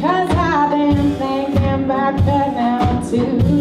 Cause I've been thinking about that now too.